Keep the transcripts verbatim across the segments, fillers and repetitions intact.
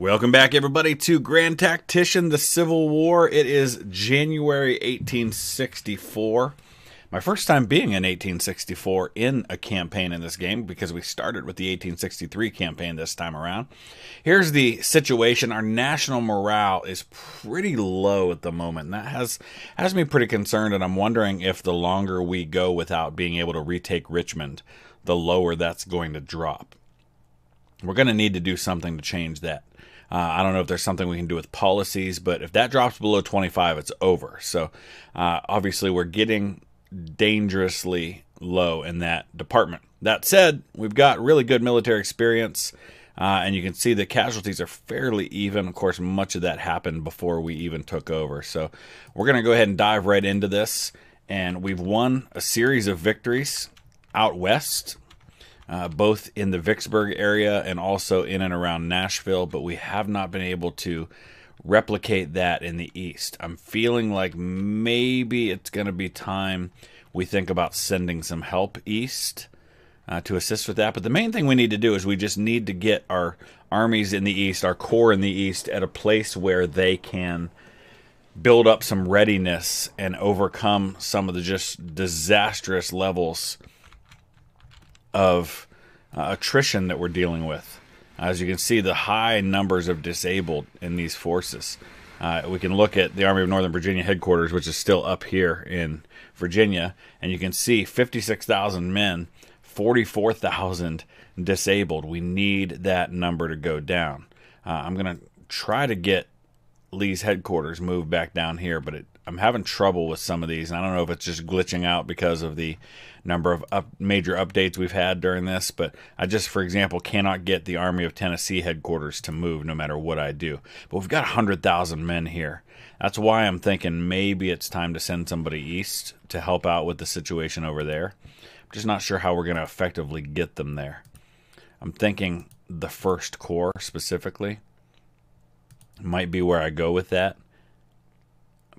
Welcome back, everybody, to Grand Tactician, the Civil War. It is January eighteen sixty-four. My first time being in eighteen sixty-four in a campaign in this game, because we started with the eighteen sixty-three campaign this time around. Here's the situation. Our national morale is pretty low at the moment, and that has, has me pretty concerned, and I'm wondering if the longer we go without being able to retake Richmond, the lower that's going to drop. We're going to need to do something to change that. Uh, I don't know if there's something we can do with policies, but if that drops below twenty-five, it's over. So uh, obviously we're getting dangerously low in that department. That said, we've got really good military experience, uh, and you can see the casualties are fairly even. Of course, much of that happened before we even took over. So we're going to go ahead and dive right into this. And we've won a series of victories out west, Uh, both in the Vicksburg area and also in and around Nashville, but we have not been able to replicate that in the east. I'm feeling like maybe it's going to be time we think about sending some help east uh, to assist with that. But the main thing we need to do is we just need to get our armies in the east, our corps in the east, at a place where they can build up some readiness and overcome some of the just disastrous levels of uh, attrition that we're dealing with. As you can see, the high numbers of disabled in these forces. Uh, we can look at the Army of Northern Virginia headquarters, which is still up here in Virginia, and you can see fifty-six thousand men, forty-four thousand disabled. We need that number to go down. Uh, I'm going to try to get Lee's headquarters moved back down here, but it, I'm having trouble with some of these, and I don't know if it's just glitching out because of the number of up, major updates we've had during this, but I just, for example, cannot get the Army of Tennessee headquarters to move no matter what I do. But we've got one hundred thousand men here. That's why I'm thinking maybe it's time to send somebody east to help out with the situation over there. I'm just not sure how we're going to effectively get them there. I'm thinking the First Corps specifically might be where I go with that,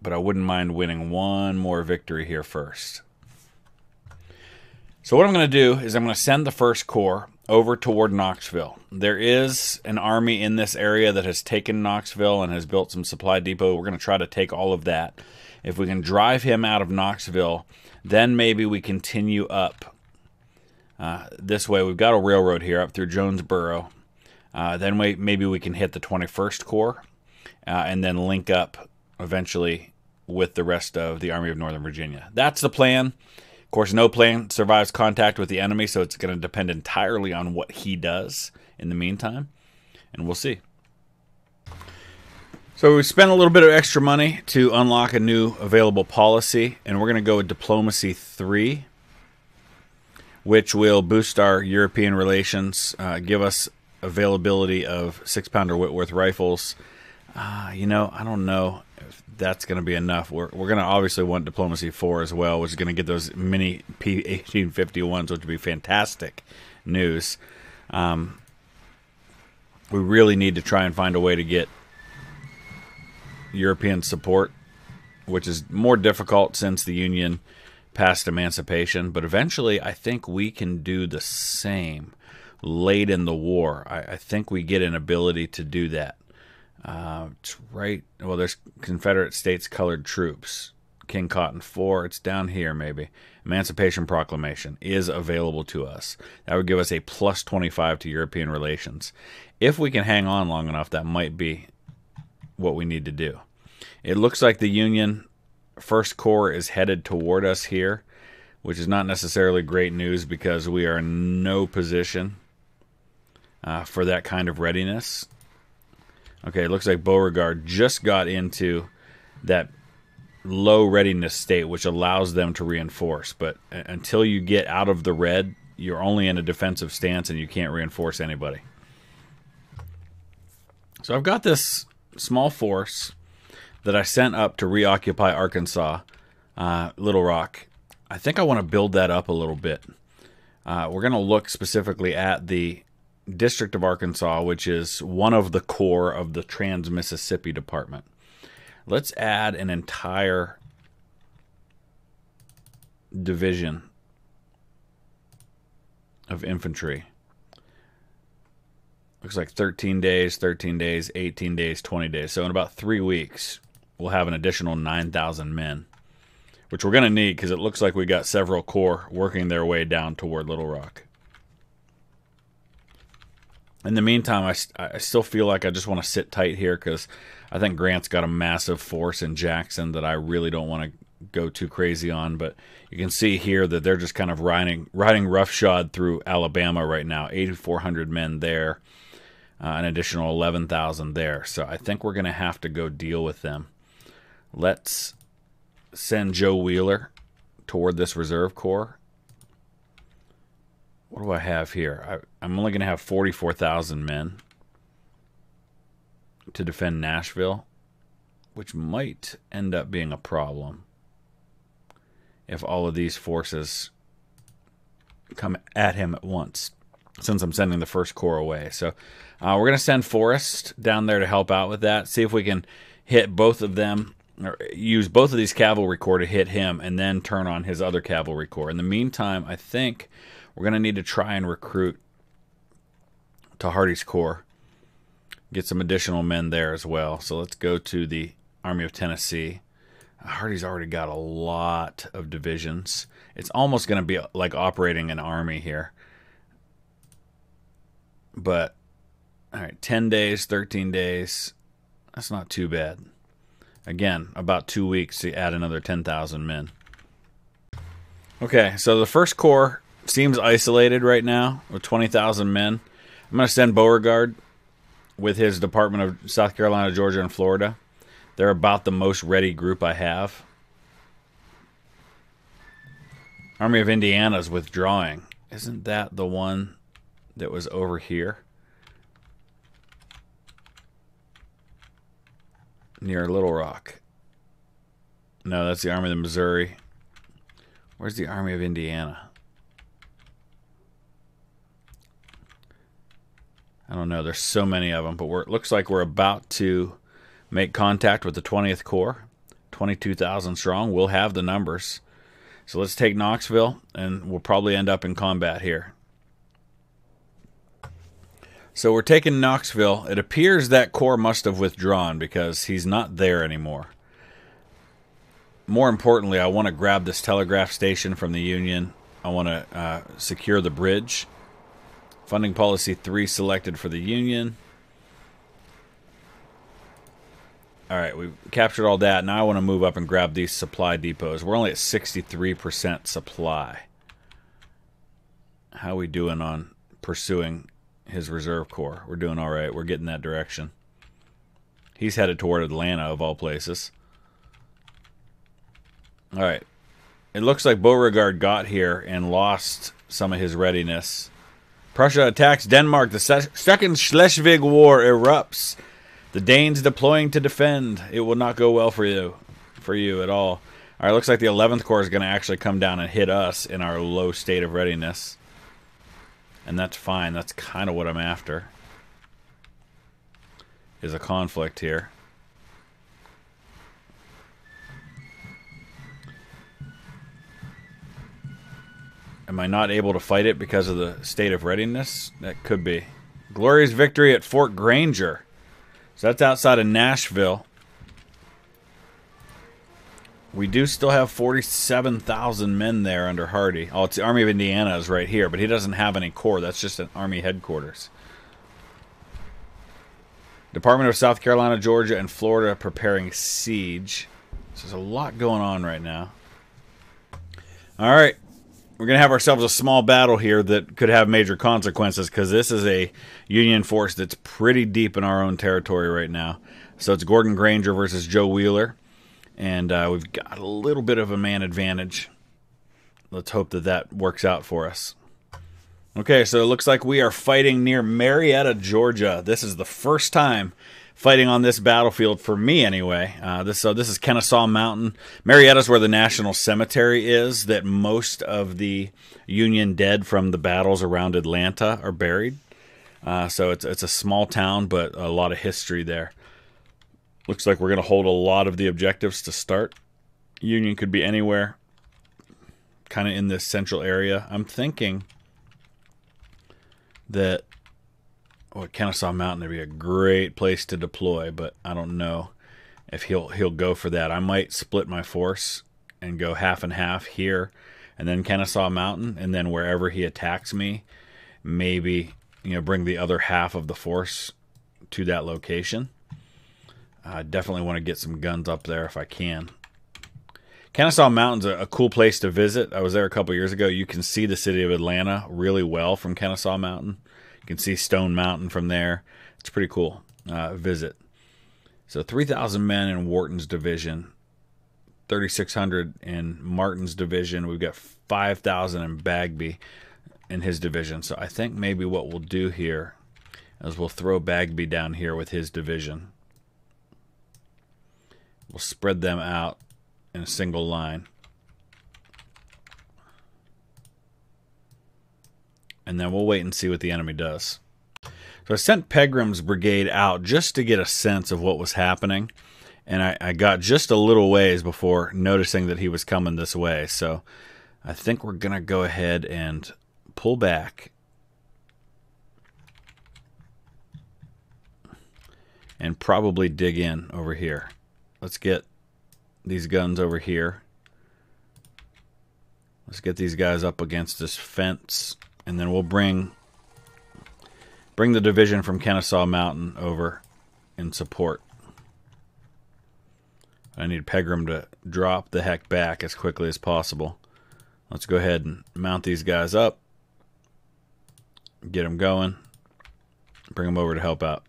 but I wouldn't mind winning one more victory here first. So what I'm going to do is I'm going to send the First Corps over toward Knoxville. There is an army in this area that has taken Knoxville and has built some supply depot. We're going to try to take all of that. If we can drive him out of Knoxville, then maybe we continue up uh, this way. We've got a railroad here up through Jonesboro. Uh, then we, maybe we can hit the twenty-first Corps uh, and then link up eventually with the rest of the Army of Northern Virginia. That's the plan. Of course, no plan survives contact with the enemy, so it's going to depend entirely on what he does in the meantime, and we'll see. So we spent a little bit of extra money to unlock a new available policy, and we're going to go with Diplomacy three, which will boost our European relations, uh, give us availability of six-pounder Whitworth rifles. Uh, you know, I don't know if that's going to be enough. We're, we're going to obviously want Diplomacy four as well, which is going to get those mini P eighteen fifty-ones, which would be fantastic news. Um, we really need to try and find a way to get European support, which is more difficult since the Union passed emancipation. But eventually, I think we can do the same late in the war. I, I think we get an ability to do that. Uh, it's right. Well, there's Confederate States Colored Troops. King Cotton four. It's down here, maybe. Emancipation Proclamation is available to us. That would give us a plus twenty-five to European relations. If we can hang on long enough, that might be what we need to do. It looks like the Union First Corps is headed toward us here, which is not necessarily great news because we are in no position uh, for that kind of readiness. Okay, it looks like Beauregard just got into that low readiness state, which allows them to reinforce. But until you get out of the red, you're only in a defensive stance and you can't reinforce anybody. So I've got this small force that I sent up to reoccupy Arkansas, uh, Little Rock. I think I want to build that up a little bit. Uh, we're going to look specifically at the District of Arkansas, which is one of the corps of the Trans-Mississippi Department. Let's add an entire division of infantry looks like thirteen days, thirteen days, eighteen days, twenty days. So in about three weeks, we'll have an additional nine thousand men, which we're going to need because it looks like we got several corps working their way down toward Little Rock. In the meantime, I, I still feel like I just want to sit tight here because I think Grant's got a massive force in Jackson that I really don't want to go too crazy on. But you can see here that they're just kind of riding, riding roughshod through Alabama right now. eighty-four hundred men there, uh, an additional eleven thousand there. So I think we're going to have to go deal with them. Let's send Joe Wheeler toward this reserve corps. What do I have here? I, I'm only going to have forty-four thousand men to defend Nashville, which might end up being a problem if all of these forces come at him at once, since I'm sending the first corps away. So uh, we're going to send Forrest down there to help out with that, see if we can hit both of them, or use both of these cavalry corps to hit him and then turn on his other cavalry corps. In the meantime, I think we're going to need to try and recruit to Hardy's Corps. Get some additional men there as well. So let's go to the Army of Tennessee. Hardy's already got a lot of divisions. It's almost going to be like operating an army here. But, all right, ten days, thirteen days. That's not too bad. Again, about two weeks to add another ten thousand men. Okay, so the first corps seems isolated right now with twenty thousand men. I'm going to send Beauregard with his Department of South Carolina, Georgia, and Florida. They're about the most ready group I have. Army of Indiana's withdrawing. Isn't that the one that was over here? Near Little Rock. No, that's the Army of Missouri. Where's the Army of Indiana? I don't know. There's so many of them, but we're, it looks like we're about to make contact with the twentieth Corps, twenty-two thousand strong. We'll have the numbers. So let's take Knoxville, and we'll probably end up in combat here. So we're taking Knoxville. It appears that Corps must have withdrawn because he's not there anymore. More importantly, I want to grab this telegraph station from the Union. I want to uh, secure the bridge. Funding policy three selected for the Union. All right, we've captured all that. Now I want to move up and grab these supply depots. We're only at sixty-three percent supply. How are we doing on pursuing his reserve corps? We're doing all right. We're getting that direction. He's headed toward Atlanta, of all places. All right. It looks like Beauregard got here and lost some of his readiness. Prussia attacks Denmark. The Second Schleswig War erupts. The Danes deploying to defend. It will not go well for you, for you at all. All right, looks like the eleventh Corps is going to actually come down and hit us in our low state of readiness. And that's fine. That's kind of what I'm after. Is a conflict here. Am I not able to fight it because of the state of readiness? That could be. Glorious victory at Fort Granger. So that's outside of Nashville. We do still have forty-seven thousand men there under Hardy. Oh, it's the Army of Indiana is right here, but he doesn't have any corps. That's just an Army headquarters. Department of South Carolina, Georgia, and Florida preparing siege. So there's a lot going on right now. All right. We're going to have ourselves a small battle here that could have major consequences because this is a Union force that's pretty deep in our own territory right now. So it's Gordon Granger versus Joe Wheeler. And uh, we've got a little bit of a man advantage. Let's hope that that works out for us. Okay, so it looks like we are fighting near Marietta, Georgia. This is the first time fighting on this battlefield for me anyway. Uh, this, so this is Kennesaw Mountain. Marietta's where the National Cemetery is that most of the Union dead from the battles around Atlanta are buried. Uh, so it's, it's a small town, but a lot of history there. Looks like we're going to hold a lot of the objectives to start. Union could be anywhere, kind of in this central area. I'm thinking that or Kennesaw Mountain would be a great place to deploy, but I don't know if he'll he'll go for that. I might split my force and go half and half here, and then Kennesaw Mountain, and then wherever he attacks me, maybe, you know, bring the other half of the force to that location. I definitely want to get some guns up there if I can. Kennesaw Mountain's a, a cool place to visit. I was there a couple years ago. You can see the city of Atlanta really well from Kennesaw Mountain. You can see Stone Mountain from there. It's a pretty cool uh, visit. So three thousand men in Wharton's division, thirty-six hundred in Martin's division. We've got five thousand in Bagby in his division. So I think maybe what we'll do here is we'll throw Bagby down here with his division. We'll spread them out in a single line. And then we'll wait and see what the enemy does. So I sent Pegram's brigade out just to get a sense of what was happening. And I, I got just a little ways before noticing that he was coming this way. So I think we're going to go ahead and pull back and probably dig in over here. Let's get these guns over here. Let's get these guys up against this fence. And then we'll bring, bring the division from Kennesaw Mountain over in support. I need Pegram to drop the heck back as quickly as possible. Let's go ahead and mount these guys up. Get them going. Bring them over to help out.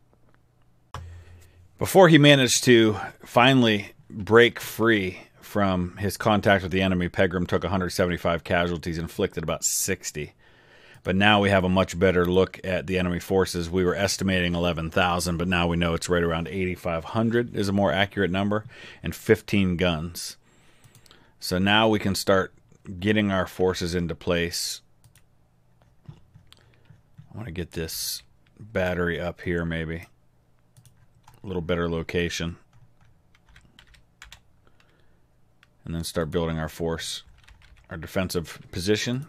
Before he managed to finally break free from his contact with the enemy, Pegram took one hundred seventy-five casualties, inflicted about sixty. But now we have a much better look at the enemy forces. We were estimating eleven thousand, but now we know it's right around eighty-five hundred is a more accurate number, and fifteen guns. So now we can start getting our forces into place. I want to get this battery up here maybe. A little better location. And then start building our force, our defensive position.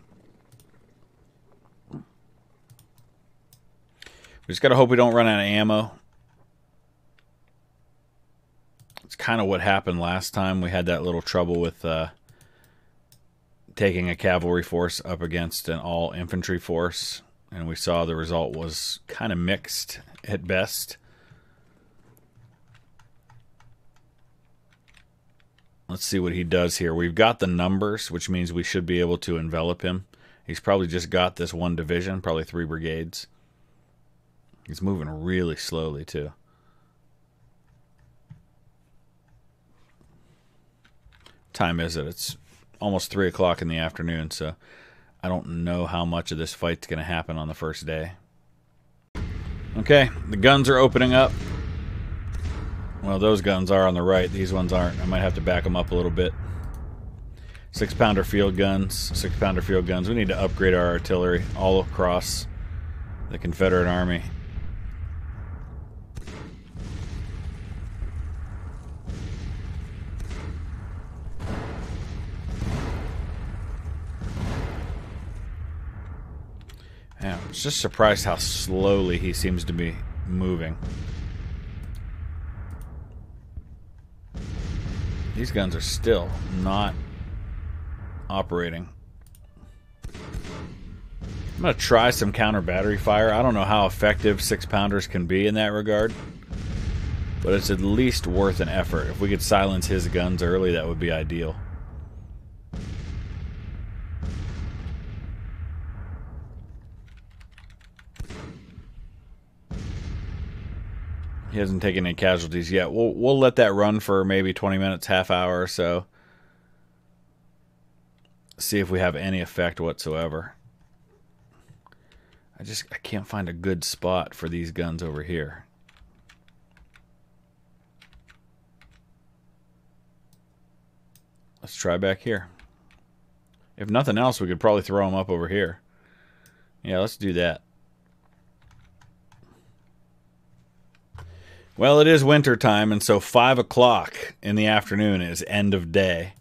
We just got to hope we don't run out of ammo. It's kind of what happened last time. We had that little trouble with uh, taking a cavalry force up against an all-infantry force. And we saw the result was kind of mixed at best. Let's see what he does here. We've got the numbers, which means we should be able to envelop him. He's probably just got this one division, probably three brigades. He's moving really slowly, too. What time is it? It's almost three o'clock in the afternoon, so I don't know how much of this fight's going to happen on the first day. Okay, the guns are opening up. Well, those guns are on the right. These ones aren't. I might have to back them up a little bit. Six-pounder field guns. Six-pounder field guns. We need to upgrade our artillery all across the Confederate Army. Yeah, I was just surprised how slowly he seems to be moving. These guns are still not operating. I'm going to try some counter-battery fire. I don't know how effective six-pounders can be in that regard, but it's at least worth an effort. If we could silence his guns early, that would be ideal. He hasn't taken any casualties yet. We'll, we'll let that run for maybe twenty minutes, half hour or so. See if we have any effect whatsoever. I just I can't find a good spot for these guns over here. Let's try back here. If nothing else, we could probably throw them up over here. Yeah, let's do that. Well, it is winter time, and so five o'clock in the afternoon is end of day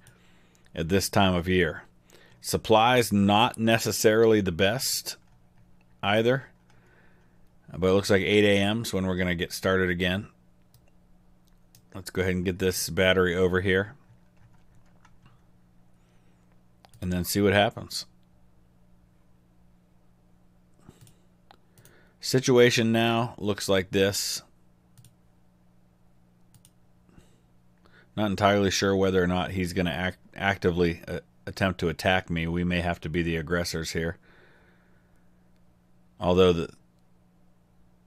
at this time of year. Supplies not necessarily the best either. But it looks like eight A M is when we're going to get started again. Let's go ahead and get this battery over here. And then see what happens. Situation now looks like this. Not entirely sure whether or not he's going to act, actively uh, attempt to attack me. We may have to be the aggressors here. Although the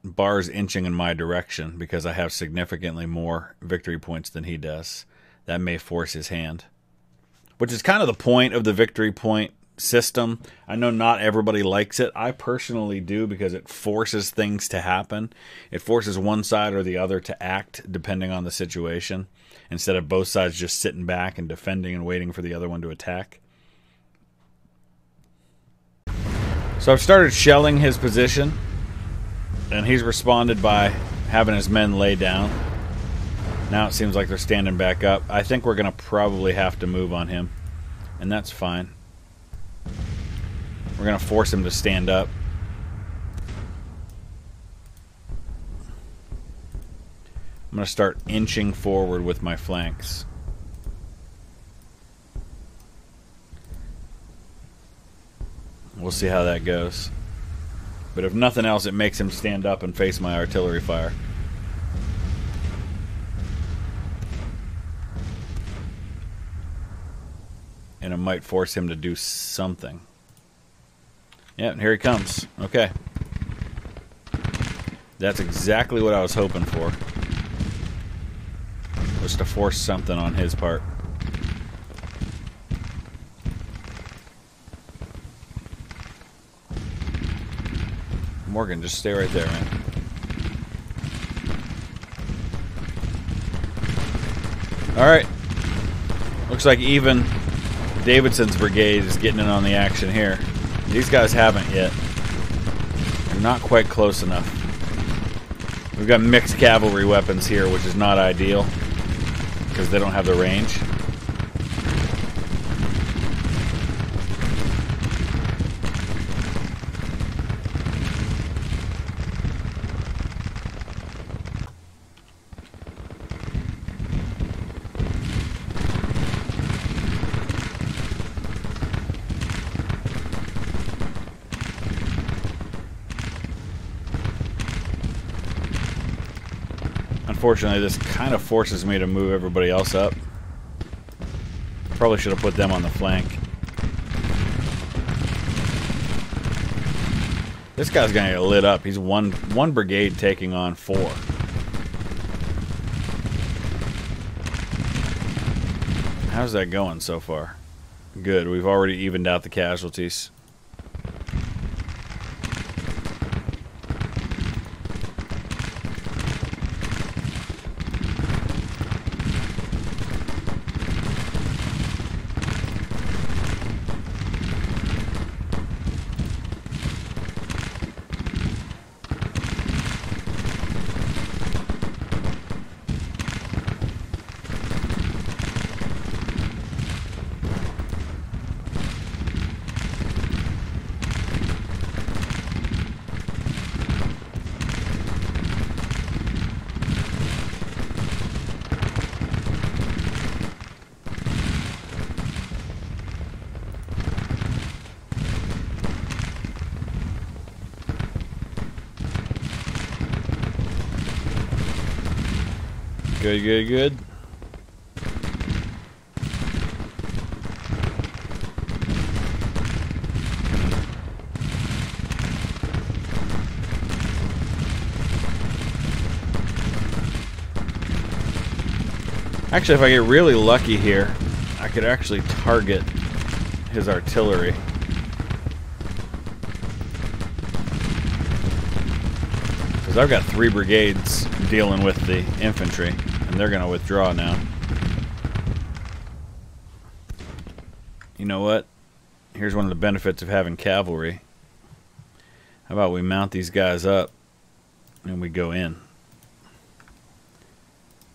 bar's inching in my direction because I have significantly more victory points than he does. That may force his hand. Which is kind of the point of the victory point system. I know not everybody likes it. I personally do because it forces things to happen. It forces one side or the other to act depending on the situation, instead of both sides just sitting back and defending and waiting for the other one to attack. So I've started shelling his position, and he's responded by having his men lay down. Now it seems like they're standing back up. I think we're going to probably have to move on him, and that's fine. We're going to force him to stand up. I'm going to start inching forward with my flanks. We'll see how that goes. But if nothing else, it makes him stand up and face my artillery fire. And it might force him to do something. Yep, here he comes. Okay. That's exactly what I was hoping for. Was to force something on his part. Morgan, just stay right there, man. Alright. Looks like even Davidson's brigade is getting in on the action here. These guys haven't yet. They're not quite close enough. We've got mixed cavalry weapons here, which is not ideal, because they don't have the range. Unfortunately, this kind of forces me to move everybody else up. Probably should have put them on the flank. This guy's gonna get lit up. He's one one brigade taking on four. How's that going so far? Good. We've already evened out the casualties. Good, good, good. Actually, if I get really lucky here, I could actually target his artillery. Because I've got three brigades dealing with the infantry. And they're going to withdraw now. You know what? Here's one of the benefits of having cavalry. How about we mount these guys up and we go in.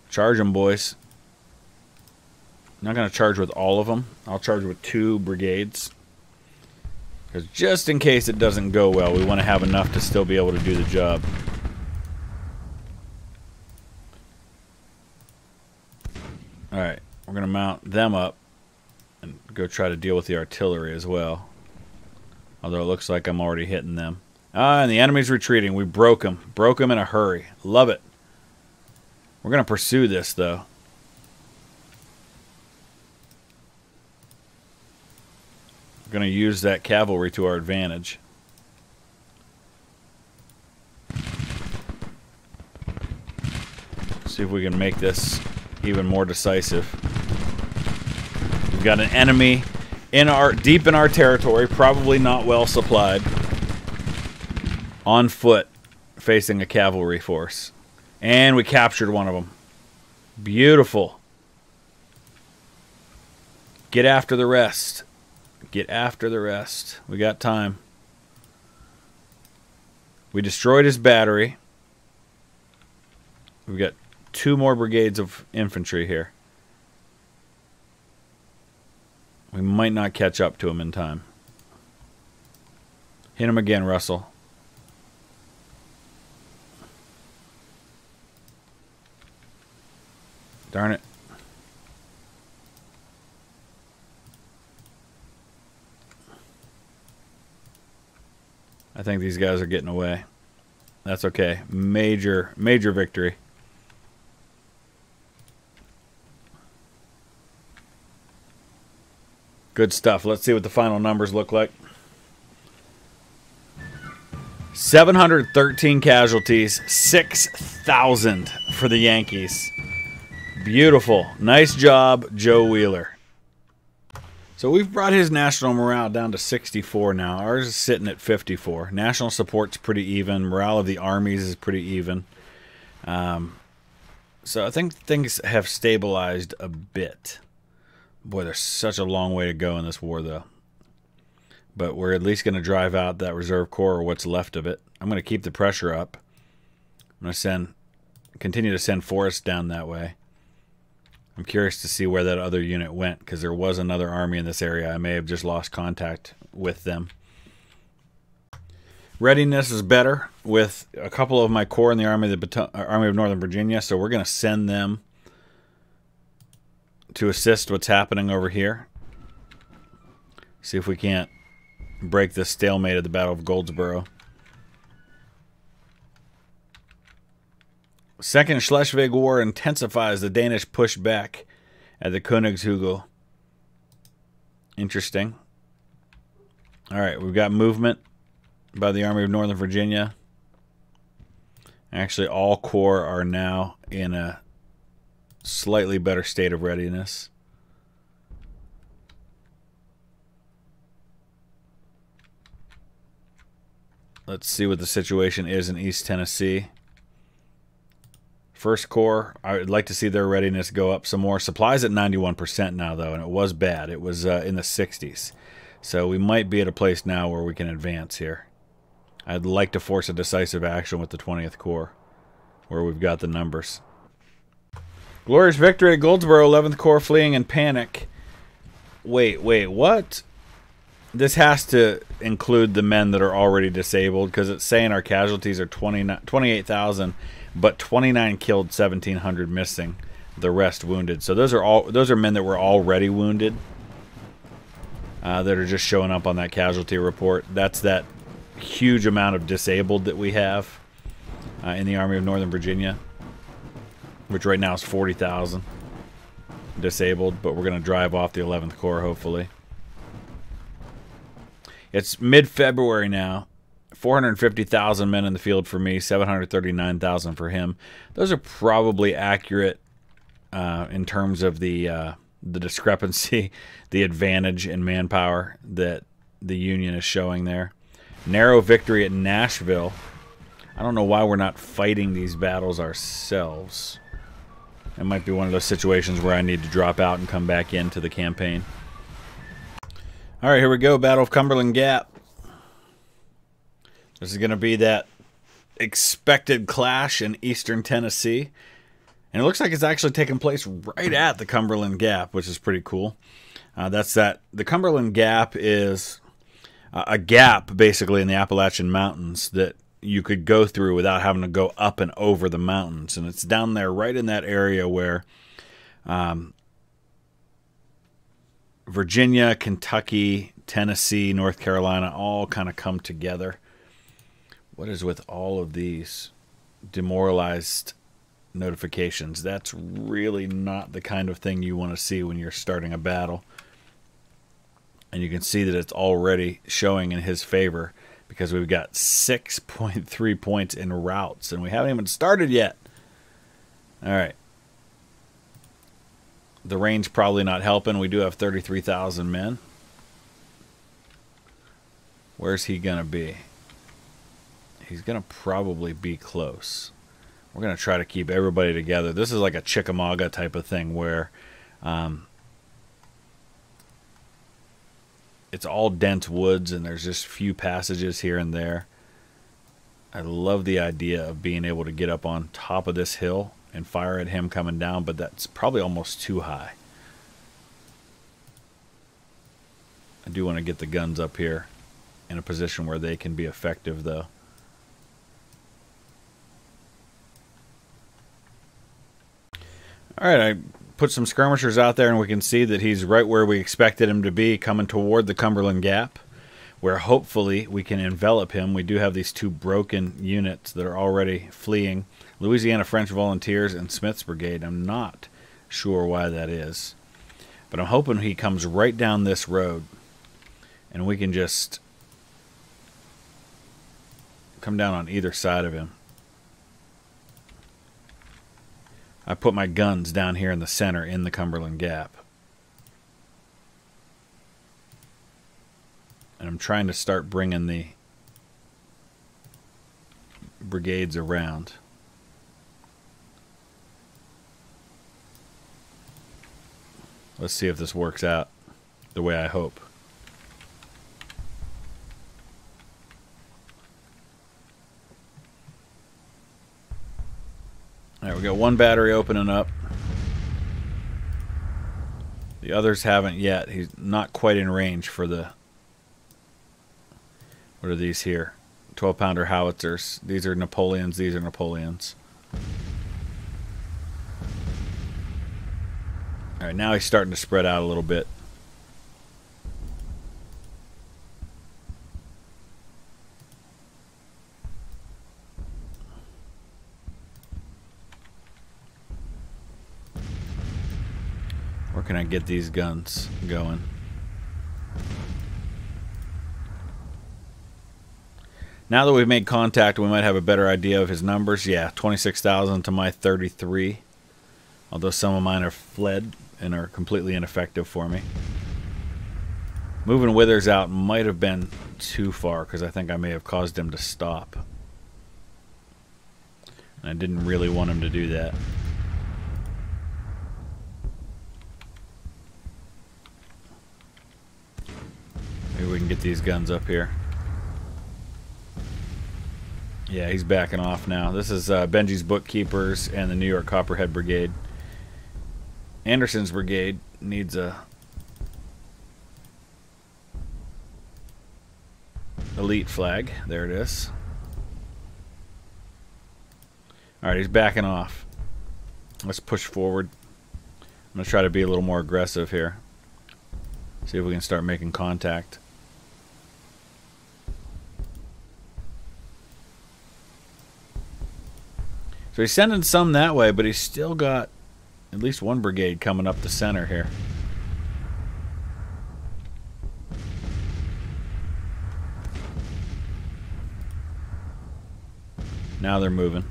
Charge them, boys. I'm not going to charge with all of them. I'll charge with two brigades. Because just in case it doesn't go well, we want to have enough to still be able to do the job. Alright, we're going to mount them up and go try to deal with the artillery as well. Although it looks like I'm already hitting them. Ah, and the enemy's retreating. We broke them. Broke them in a hurry. Love it. We're going to pursue this, though. We're going to use that cavalry to our advantage. See if we can make this even more decisive. We've got an enemy in our deep in our territory, probably not well supplied, on foot, facing a cavalry force. And we captured one of them. Beautiful. Get after the rest. Get after the rest. We got time. We destroyed his battery. We've got two more brigades of infantry here. We might not catch up to him in time. Hit him again, Russell. Darn it. I think these guys are getting away. That's okay. Major, major victory. Good stuff. Let's see what the final numbers look like. seven hundred thirteen casualties, six thousand for the Yankees. Beautiful. Nice job, Joe Wheeler. So we've brought his national morale down to sixty-four now. Ours is sitting at fifty-four. National support's pretty even. Morale of the armies is pretty even. Um, so I think things have stabilized a bit. Boy, there's such a long way to go in this war, though. But we're at least going to drive out that reserve corps, or what's left of it. I'm going to keep the pressure up. I'm going to send, continue to send Forrest down that way. I'm curious to see where that other unit went, because there was another army in this area. I may have just lost contact with them. Readiness is better with a couple of my corps in the Army of, the, Army of Northern Virginia, so we're going to send them to assist what's happening over here. See if we can't break this stalemate at the Battle of Goldsboro. Second Schleswig War intensifies the Danish pushback at the Königshügel. Interesting. Alright, we've got movement by the Army of Northern Virginia. Actually, all corps are now in a slightly better state of readiness. Let's see what the situation is in East Tennessee. First Corps, I would like to see their readiness go up some more. Supplies at ninety-one percent now, though, and it was bad. It was uh, in the sixties. So we might be at a place now where we can advance here. I'd like to force a decisive action with the twentieth Corps, where we've got the numbers. Glorious victory at Goldsboro, eleventh Corps fleeing in panic. Wait, wait, what? This has to include the men that are already disabled, because it's saying our casualties are twenty-eight thousand, but twenty-nine killed, seventeen hundred missing, the rest wounded. So those are all those are men that were already wounded uh, that are just showing up on that casualty report. That's that huge amount of disabled that we have uh, in the Army of Northern Virginia, which right now is forty thousand disabled, but we're going to drive off the eleventh Corps, hopefully. It's mid-February now. four hundred fifty thousand men in the field for me, seven hundred thirty-nine thousand for him. Those are probably accurate uh, in terms of the, uh, the discrepancy, the advantage in manpower that the Union is showing there. Narrow victory at Nashville. I don't know why we're not fighting these battles ourselves. It might be one of those situations where I need to drop out and come back into the campaign. All right, here we go. Battle of Cumberland Gap. This is going to be that expected clash in eastern Tennessee. And it looks like it's actually taking place right at the Cumberland Gap, which is pretty cool. Uh, that's that. The Cumberland Gap is uh, a gap basically in the Appalachian Mountains that you could go through without having to go up and over the mountains. And it's down there right in that area where um, Virginia, Kentucky, Tennessee, North Carolina all kind of come together. What is with all of these demoralized notifications? That's really not the kind of thing you want to see when you're starting a battle. And you can see that it's already showing in his favor, because we've got six point three points in routes, and we haven't even started yet. All right. The rain's probably not helping. We do have thirty-three thousand men. Where's he going to be? He's going to probably be close. We're going to try to keep everybody together. This is like a Chickamauga type of thing where um, it's all dense woods and there's just few passages here and there. I love the idea of being able to get up on top of this hill and fire at him coming down, but that's probably almost too high. I do want to get the guns up here in a position where they can be effective, though. All right, I put some skirmishers out there, and we can see that he's right where we expected him to be, coming toward the Cumberland Gap, where hopefully we can envelop him. We do have these two broken units that are already fleeing. Louisiana French Volunteers and Smith's Brigade. I'm not sure why that is, but I'm hoping he comes right down this road and we can just come down on either side of him. I put my guns down here in the center in the Cumberland Gap. And I'm trying to start bringing the brigades around. Let's see if this works out the way I hope. Alright, we got one battery opening up. The others haven't yet. He's not quite in range for the... What are these here? twelve pounder howitzers. These are Napoleons. These are Napoleons. All right, now he's starting to spread out a little bit. Where can I get these guns going? Now that we've made contact, we might have a better idea of his numbers. Yeah, twenty-six thousand to my thirty-three. Although some of mine are fled and are completely ineffective for me. Moving Withers out might have been too far, because I think I may have caused him to stop. And I didn't really want him to do that. Maybe we can get these guns up here. Yeah, he's backing off now. This is uh, Benji's Bookkeepers and the New York Copperhead Brigade. Anderson's Brigade needs a elite flag. There it is. All right, he's backing off. Let's push forward. I'm going to try to be a little more aggressive here. See if we can start making contact. So he's sending some that way, but he's still got at least one brigade coming up the center here. Now they're moving.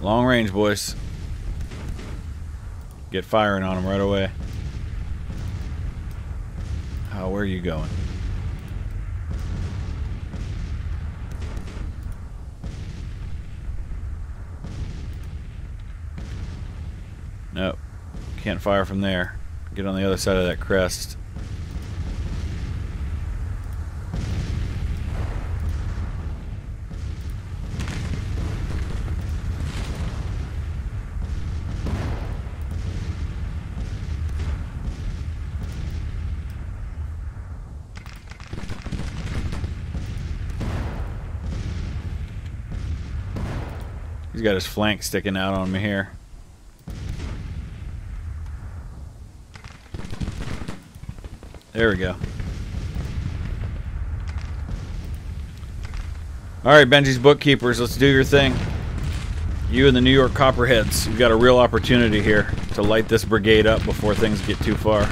Long range, boys. Get firing on them right away. Oh, where are you going? Nope. Can't fire from there. Get on the other side of that crest. He's got his flank sticking out on me here. There we go. All right, Benji's bookkeepers, let's do your thing. You and the New York Copperheads, you've got a real opportunity here to light this brigade up before things get too far.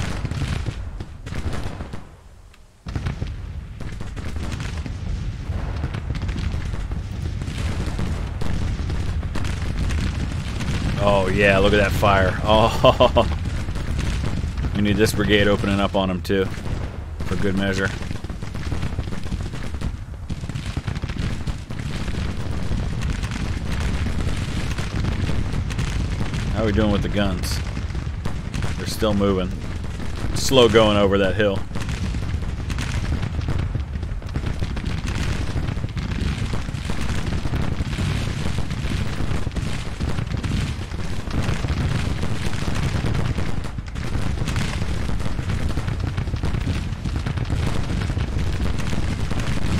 Oh yeah, look at that fire. Oh, we need this brigade opening up on them too, for good measure. How are we doing with the guns? They're still moving. Slow going over that hill.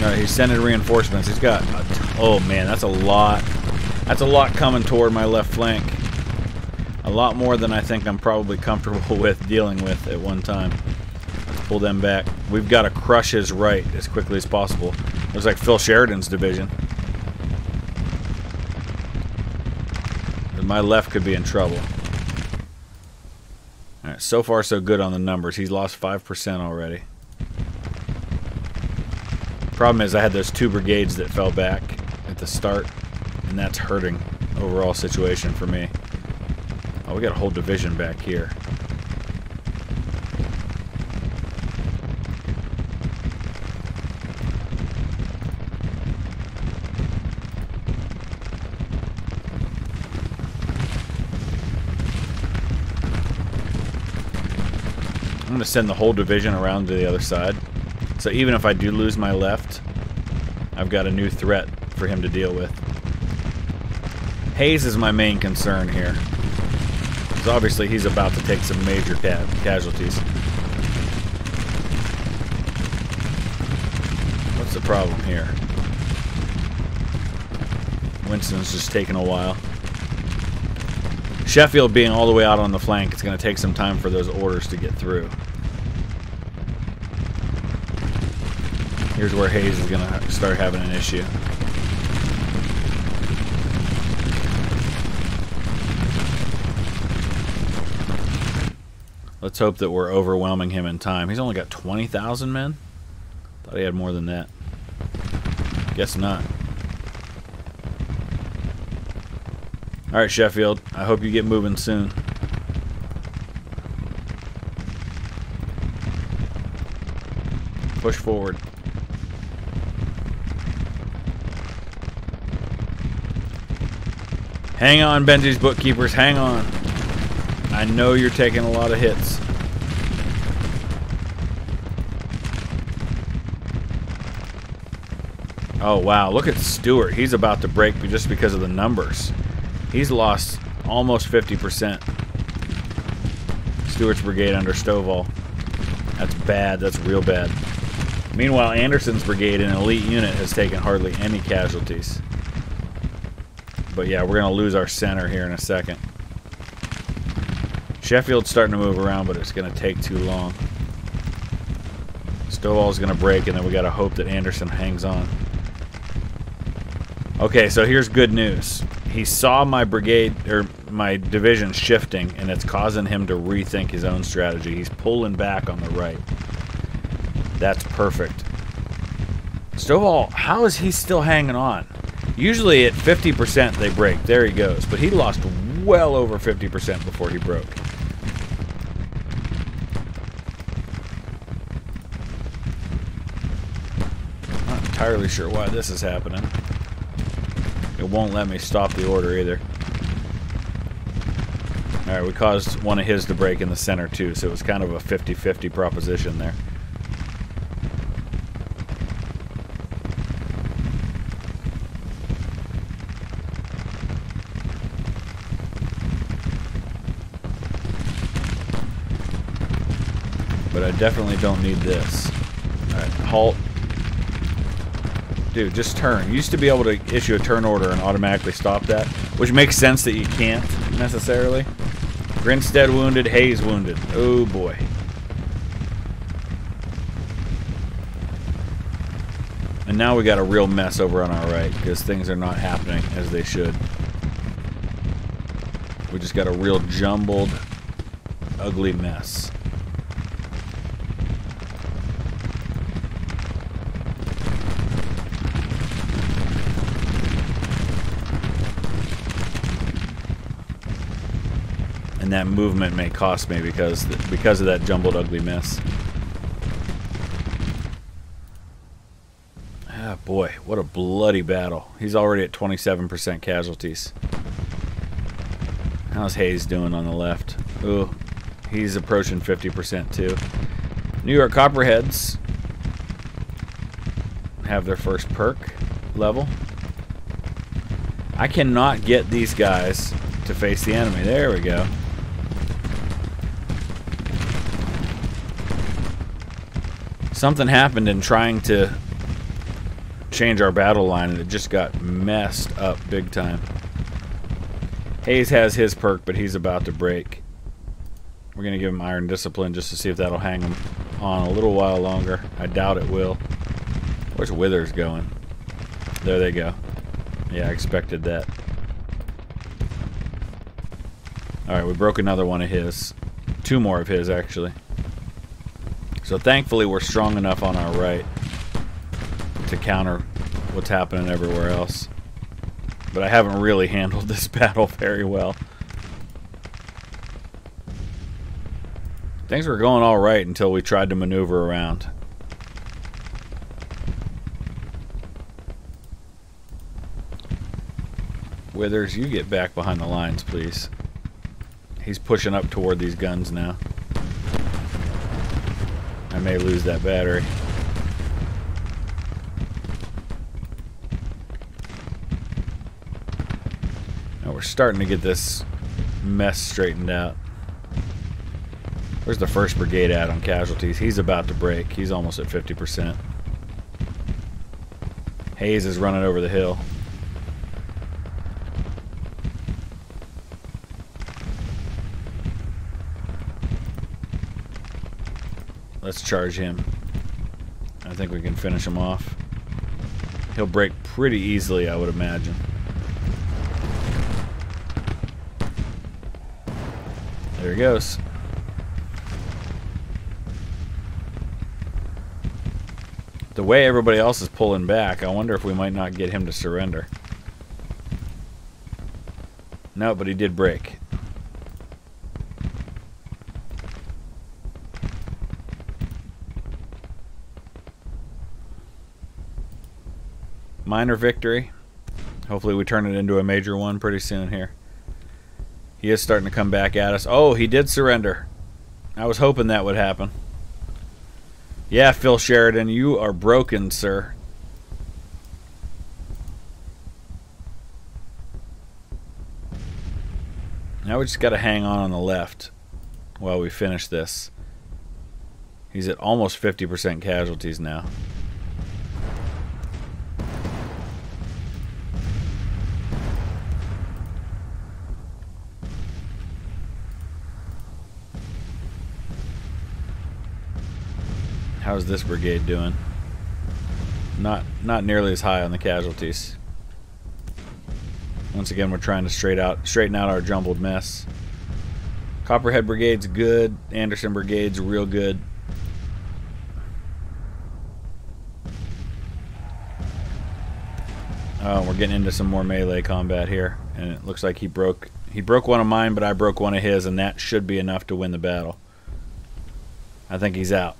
All right, he's sending reinforcements. He's got a t- oh man, that's a lot. That's a lot coming toward my left flank. A lot more than I think I'm probably comfortable with dealing with at one time. Let's pull them back. We've got to crush his right as quickly as possible. Looks like Phil Sheridan's division. But my left could be in trouble. All right, so far so good on the numbers. He's lost five percent already. Problem is I had those two brigades that fell back at the start, and that's hurting overall situation for me. Oh, we got a whole division back here. I'm gonna send the whole division around to the other side. So even if I do lose my left, I've got a new threat for him to deal with. Hayes is my main concern here. Because obviously he's about to take some major ca casualties. What's the problem here? Winston's just taking a while. Sheffield being all the way out on the flank, it's going to take some time for those orders to get through. Here's where Hayes is going to start having an issue. Let's hope that we're overwhelming him in time. He's only got twenty thousand men? Thought he had more than that. Guess not. All right, Sheffield. I hope you get moving soon. Push forward. Hang on, Benji's bookkeepers. Hang on. I know you're taking a lot of hits. Oh wow, look at Stewart. He's about to break just because of the numbers. He's lost almost fifty percent. Stewart's brigade under Stovall. That's bad, that's real bad. Meanwhile, Anderson's brigade, an elite unit, has taken hardly any casualties. But yeah, we're gonna lose our center here in a second. Sheffield's starting to move around, but it's going to take too long. Stovall's going to break, and then we got to hope that Anderson hangs on. Okay, so here's good news. He saw my brigade or my division shifting, and it's causing him to rethink his own strategy. He's pulling back on the right. That's perfect. Stovall, how is he still hanging on? Usually at fifty percent they break. There he goes. But he lost well over fifty percent before he broke. Entirely sure why this is happening. It won't let me stop the order either. All right, we caused one of his to break in the center too, so it was kind of a fifty fifty proposition there. But I definitely don't need this. All right, halt. do, just turn. You used to be able to issue a turn order and automatically stop that, which makes sense that you can't necessarily. Grinstead wounded, Hayes wounded. Oh boy. And now we got a real mess over on our right because things are not happening as they should. We just got a real jumbled, ugly mess. And that movement may cost me because because of that jumbled, ugly mess. Ah, boy, what a bloody battle. He's already at twenty-seven percent casualties. How's Hayes doing on the left? Ooh, he's approaching fifty percent too. New York Copperheads have their first perk level. I cannot get these guys to face the enemy. There we go. Something happened in trying to change our battle line and it just got messed up big time. Hayes has his perk, but he's about to break. We're going to give him Iron Discipline just to see if that'll hang him on a little while longer. I doubt it will. Where's Withers going? There they go. Yeah, I expected that. Alright, we broke another one of his. Two more of his, actually. So thankfully we're strong enough on our right to counter what's happening everywhere else. But I haven't really handled this battle very well. Things were going all right until we tried to maneuver around. Withers, you get back behind the lines, please. He's pushing up toward these guns now. I may lose that battery. Now we're starting to get this mess straightened out. Where's the first Brigade at on casualties? He's about to break. He's almost at fifty percent. Hayes is running over the hill. Let's charge him. I think we can finish him off. He'll break pretty easily, I would imagine. There he goes. The way everybody else is pulling back, I wonder if we might not get him to surrender. No, but he did break. Minor victory. Hopefully we turn it into a major one pretty soon here. He is starting to come back at us. Oh, he did surrender. I was hoping that would happen. Yeah, Phil Sheridan, you are broken, sir. Now we just got to hang on on the left while we finish this. He's at almost fifty percent casualties now. How's this brigade doing? Not not nearly as high on the casualties. Once again, we're trying to straight out, straighten out our jumbled mess. Copperhead Brigade's good. Anderson Brigade's real good. Oh, we're getting into some more melee combat here, and it looks like he broke he broke one of mine, but I broke one of his, and that should be enough to win the battle. I think he's out.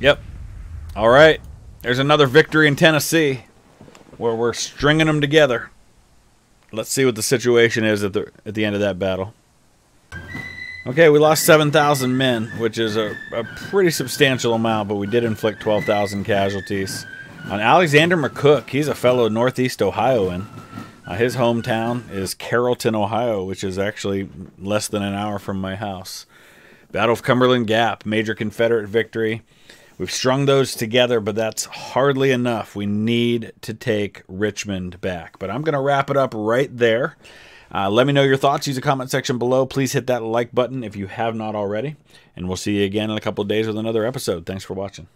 Yep. All right. There's another victory in Tennessee where we're stringing them together. Let's see what the situation is at the at the end of that battle. Okay, we lost seven thousand men, which is a, a pretty substantial amount, but we did inflict twelve thousand casualties. On Alexander McCook, he's a fellow Northeast Ohioan. Uh, his hometown is Carrollton, Ohio, which is actually less than an hour from my house. Battle of Cumberland Gap, major Confederate victory. We've strung those together, but that's hardly enough. We need to take Richmond back. But I'm going to wrap it up right there. Uh, let me know your thoughts. Use the comment section below. Please hit that like button if you have not already. And we'll see you again in a couple of days with another episode. Thanks for watching.